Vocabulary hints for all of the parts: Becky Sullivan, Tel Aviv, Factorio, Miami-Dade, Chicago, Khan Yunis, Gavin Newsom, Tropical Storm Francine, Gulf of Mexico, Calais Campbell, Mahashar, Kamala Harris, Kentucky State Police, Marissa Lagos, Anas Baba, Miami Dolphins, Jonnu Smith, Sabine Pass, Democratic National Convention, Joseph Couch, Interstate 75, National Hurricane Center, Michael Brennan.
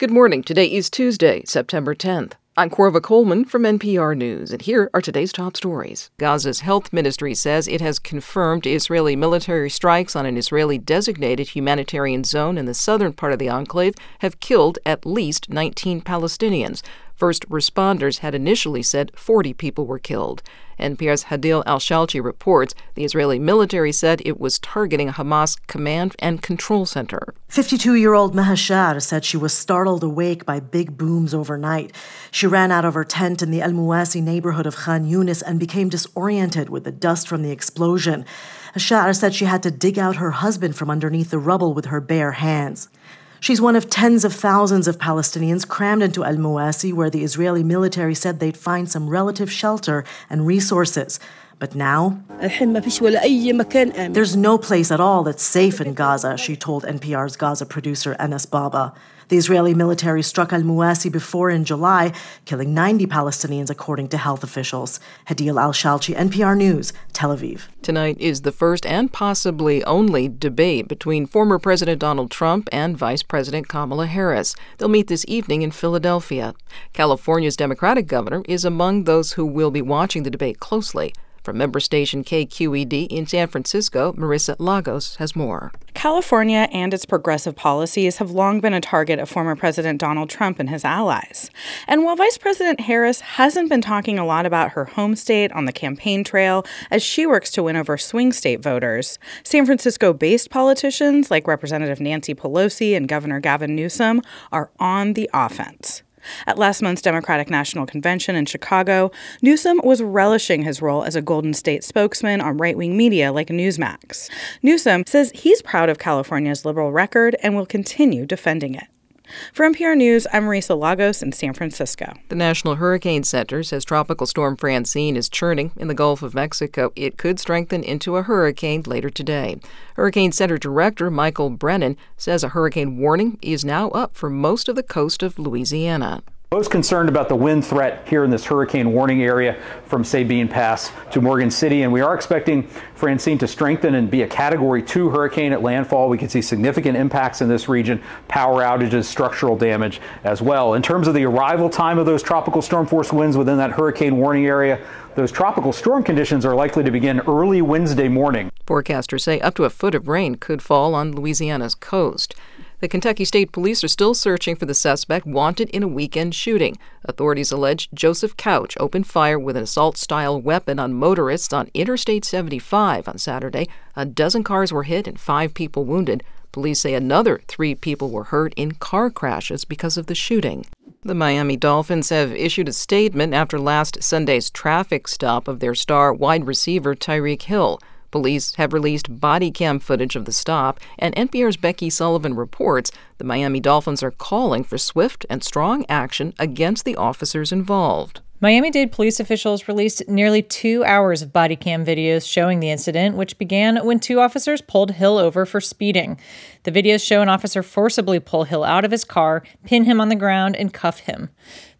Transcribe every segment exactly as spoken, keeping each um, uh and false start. Good morning. Today is Tuesday, September tenth. I'm Korva Coleman from N P R News, and here are today's top stories. Gaza's health ministry says it has confirmed Israeli military strikes on an Israeli-designated humanitarian zone in the southern part of the enclave have killed at least nineteen Palestinians. First responders had initially said forty people were killed. N P R's Hadil al-Shalchi reports the Israeli military said it was targeting Hamas command and control center. fifty-two-year-old Mahashar said she was startled awake by big booms overnight. She ran out of her tent in the al-Mawasi neighborhood of Khan Yunis and became disoriented with the dust from the explosion. Hashar said she had to dig out her husband from underneath the rubble with her bare hands. She's one of tens of thousands of Palestinians crammed into al-Mawasi, where the Israeli military said they'd find some relative shelter and resources. But now, there's no place at all that's safe in Gaza, she told N P R's Gaza producer Anas Baba. The Israeli military struck al-Mawasi before in July, killing ninety Palestinians, according to health officials. Hadil al-Shalchi, N P R News, Tel Aviv. Tonight is the first and possibly only debate between former President Donald Trump and Vice President Kamala Harris. They'll meet this evening in Philadelphia. California's Democratic governor is among those who will be watching the debate closely. From member station K Q E D in San Francisco, Marissa Lagos has more. California and its progressive policies have long been a target of former President Donald Trump and his allies. And while Vice President Harris hasn't been talking a lot about her home state on the campaign trail as she works to win over swing state voters, San Francisco-based politicians like Representative Nancy Pelosi and Governor Gavin Newsom are on the offense. At last month's Democratic National Convention in Chicago, Newsom was relishing his role as a Golden State spokesman on right-wing media like Newsmax. Newsom says he's proud of California's liberal record and will continue defending it. For N P R News, I'm Marissa Lagos in San Francisco. The National Hurricane Center says Tropical Storm Francine is churning in the Gulf of Mexico. It could strengthen into a hurricane later today. Hurricane Center Director Michael Brennan says a hurricane warning is now up for most of the coast of Louisiana. Most concerned about the wind threat here in this hurricane warning area from Sabine Pass to Morgan City, and we are expecting Francine to strengthen and be a Category two hurricane at landfall. We could see significant impacts in this region, power outages, structural damage as well. In terms of the arrival time of those tropical storm force winds within that hurricane warning area, those tropical storm conditions are likely to begin early Wednesday morning. Forecasters say up to a foot of rain could fall on Louisiana's coast. The Kentucky State Police are still searching for the suspect wanted in a weekend shooting. Authorities allege Joseph Couch opened fire with an assault-style weapon on motorists on Interstate seventy-five on Saturday. A dozen cars were hit and five people wounded. Police say another three people were hurt in car crashes because of the shooting. The Miami Dolphins have issued a statement after last Sunday's traffic stop of their star wide receiver Tyreek Hill. Police have released body cam footage of the stop, and N P R's Becky Sullivan reports the Miami Dolphins are calling for swift and strong action against the officers involved. Miami-Dade police officials released nearly two hours of body cam videos showing the incident, which began when two officers pulled Hill over for speeding. The videos show an officer forcibly pull Hill out of his car, pin him on the ground, and cuff him.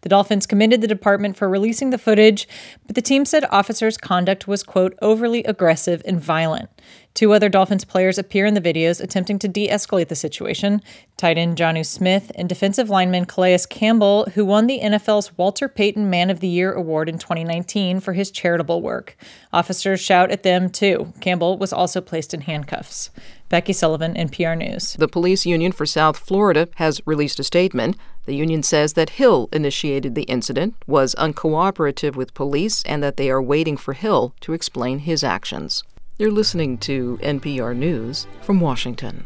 The Dolphins commended the department for releasing the footage, but the team said officers' conduct was, quote, overly aggressive and violent. Two other Dolphins players appear in the videos attempting to de-escalate the situation, tight end Jonnu Smith and defensive lineman Calais Campbell, who won the N F L's Walter Payton Man of the Year award in twenty nineteen for his charitable work. Officers shout at them, too. Campbell was also placed in handcuffs. Becky Sullivan, N P R News. The police union for South Florida has released a statement. The union says that Hill initiated the incident, was uncooperative with police, and that they are waiting for Hill to explain his actions. You're listening to N P R News from Washington.